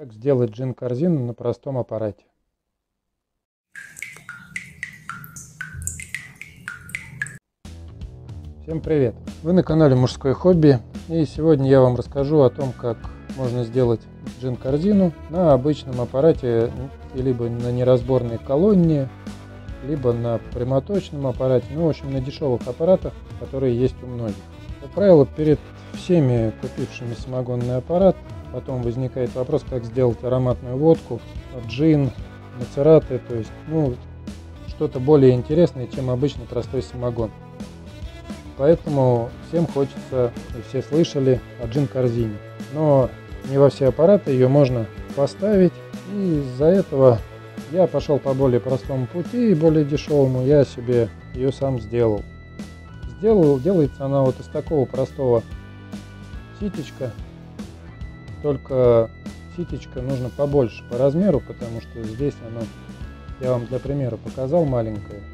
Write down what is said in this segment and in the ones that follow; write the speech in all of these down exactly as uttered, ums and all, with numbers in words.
Как сделать джин-корзину на простом аппарате? Всем привет! Вы на канале Мужское Хобби, и сегодня я вам расскажу о том, как можно сделать джин-корзину на обычном аппарате, либо на неразборной колонне, либо на прямоточном аппарате, ну в общем на дешевых аппаратах, которые есть у многих. Как правило, перед всеми купившими самогонный аппарат потом возникает вопрос, как сделать ароматную водку, джин, мацераты, то есть ну, что-то более интересное, чем обычный простой самогон. Поэтому всем хочется, и все слышали о джин-корзине. Но не во все аппараты ее можно поставить, и из-за этого я пошел по более простому пути и более дешевому, я себе ее сам сделал. Сделал, делается она вот из такого простого ситечка. Только ситечка нужно побольше по размеру, потому что здесь она, я вам для примера показал, маленькая.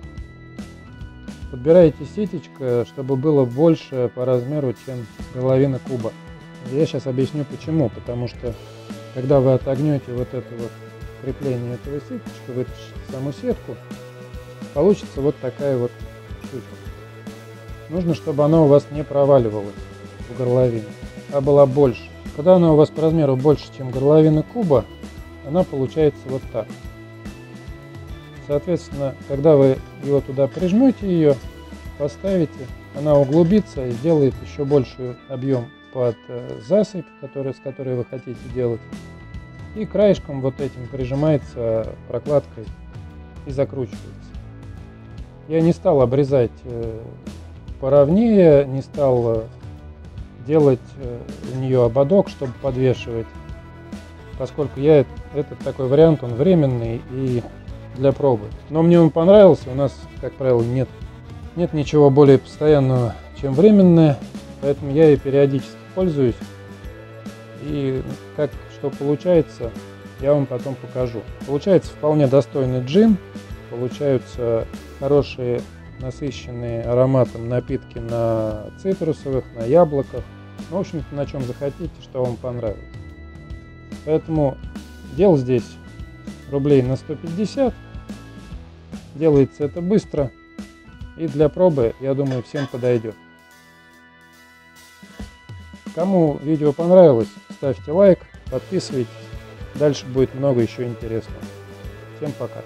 Подбираете ситечко, чтобы было больше по размеру, чем половина куба. Я сейчас объясню почему, потому что когда вы отогнете вот это вот крепление этого ситечка, вытащите саму сетку, получится вот такая вот штука. Нужно, чтобы она у вас не проваливалась в горловину, а была больше. Когда она у вас по размеру больше, чем горловина куба, она получается вот так. Соответственно, когда вы его туда прижмете, ее поставите, она углубится и сделает еще больший объем под засыпь, который, с которой вы хотите делать. И краешком вот этим прижимается прокладкой и закручивается. Я не стал обрезать поровнее, не стал делать у нее ободок, чтобы подвешивать, поскольку я этот такой вариант, он временный и для пробы. Но мне он понравился, у нас, как правило, нет, нет ничего более постоянного, чем временное, поэтому я и периодически пользуюсь, и как что получается, я вам потом покажу. Получается вполне достойный джин, получаются хорошие насыщенные ароматом напитки на цитрусовых, на яблоках, ну, в общем-то, на чем захотите, что вам понравится. Поэтому дел здесь рублей на сто пятьдесят, делается это быстро и для пробы, я думаю, всем подойдет. Кому видео понравилось, ставьте лайк, подписывайтесь, дальше будет много еще интересного. Всем пока!